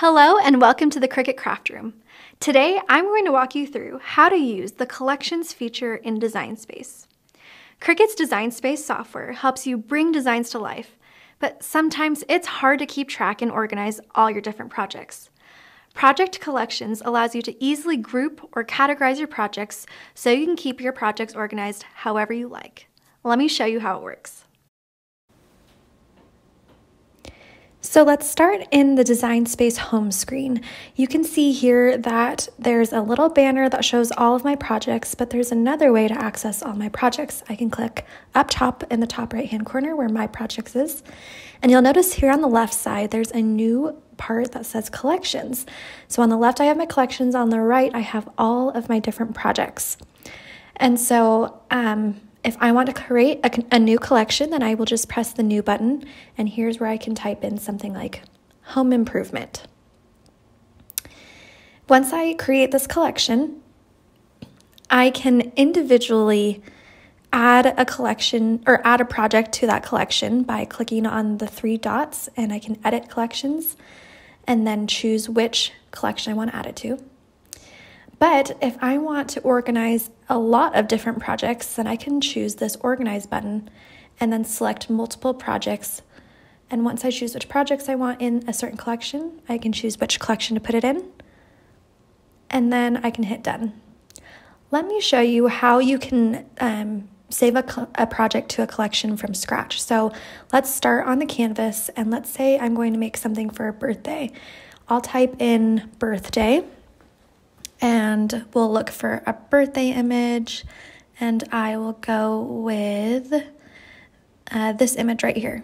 Hello and welcome to the Cricut Craft Room. Today I'm going to walk you through how to use the Collections feature in Design Space. Cricut's Design Space software helps you bring designs to life, but sometimes it's hard to keep track and organize all your different projects. Project Collections allows you to easily group or categorize your projects so you can keep your projects organized however you like. Let me show you how it works. So let's start in the Design Space home screen. You can see here that there's a little banner that shows all of my projects, but there's another way to access all my projects. I can click up top in the top right-hand corner where My Projects is, and you'll notice here on the left side, there's a new part that says Collections. So on the left, I have my collections. On the right, I have all of my different projects. And so, if I want to create a new collection, then I will just press the new button, and here's where I can type in something like home improvement. Once I create this collection, I can individually add a collection or add a project to that collection by clicking on the three dots, and I can edit collections and then choose which collection I want to add it to. But if I want to organize a lot of different projects, then I can choose this Organize button and then select multiple projects. And once I choose which projects I want in a certain collection, I can choose which collection to put it in, and then I can hit Done. Let me show you how you can save a project to a collection from scratch. So let's start on the canvas, and let's say I'm going to make something for a birthday. I'll type in birthday, and we'll look for a birthday image, and I will go with this image right here.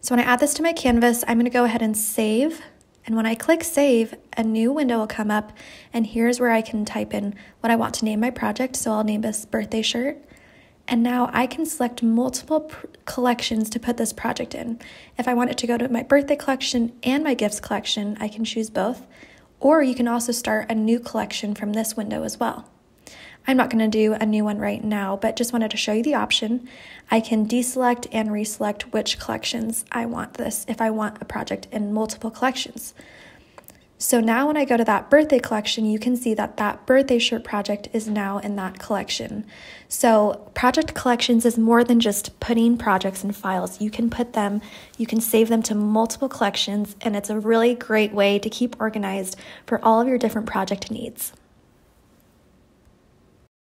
So when I add this to my canvas, I'm going to go ahead and save, and when I click save, a new window will come up, and here's where I can type in what I want to name my project. So I'll name this birthday shirt, and now I can select multiple collections to put this project in. If I want it to go to my birthday collection and my gifts collection, I can choose both. Or you can also start a new collection from this window as well. I'm not going to do a new one right now, but just wanted to show you the option. I can deselect and reselect which collections I want this if I want a project in multiple collections. So now when I go to that birthday collection, you can see that that birthday shirt project is now in that collection. So project collections is more than just putting projects in files. You can put them, you can save them to multiple collections, and it's a really great way to keep organized for all of your different project needs.